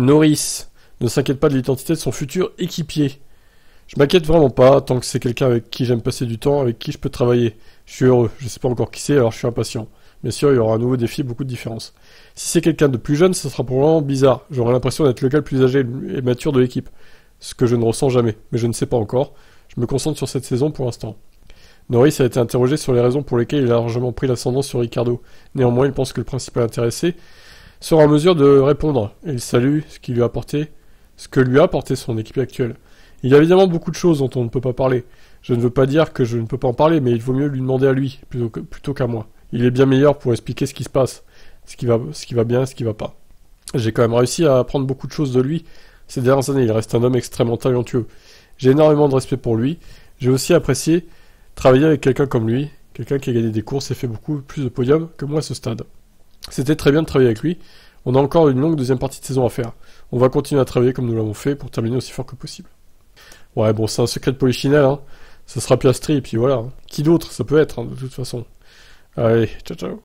Norris ne s'inquiète pas de l'identité de son futur équipier. Je m'inquiète vraiment pas, tant que c'est quelqu'un avec qui j'aime passer du temps, avec qui je peux travailler. Je suis heureux, je sais pas encore qui c'est, alors je suis impatient. Bien sûr, il y aura un nouveau défi, beaucoup de différences. Si c'est quelqu'un de plus jeune, ça sera probablement bizarre. J'aurai l'impression d'être le gars le plus âgé et mature de l'équipe. Ce que je ne ressens jamais, mais je ne sais pas encore. Je me concentre sur cette saison pour l'instant. Norris a été interrogé sur les raisons pour lesquelles il a largement pris l'ascendant sur Ricardo. Néanmoins, il pense que le principal intéressé sera en mesure de répondre. Il salue ce que lui a apporté son équipe actuelle. Il y a évidemment beaucoup de choses dont on ne peut pas parler. Je ne veux pas dire que je ne peux pas en parler, mais il vaut mieux lui demander à lui, plutôt qu'à moi. Il est bien meilleur pour expliquer ce qui se passe, ce qui va bien, ce qui va pas. J'ai quand même réussi à apprendre beaucoup de choses de lui ces dernières années. Il reste un homme extrêmement talentueux. J'ai énormément de respect pour lui. J'ai aussi apprécié travailler avec quelqu'un comme lui, quelqu'un qui a gagné des courses et fait beaucoup plus de podiums que moi à ce stade. C'était très bien de travailler avec lui. On a encore une longue deuxième partie de saison à faire. On va continuer à travailler comme nous l'avons fait pour terminer aussi fort que possible. Ouais, bon, c'est un secret de Polichinelle, hein. Ce sera Piastri, et puis voilà. Qui d'autre ça peut être, hein, de toute façon. Allez, ciao ciao.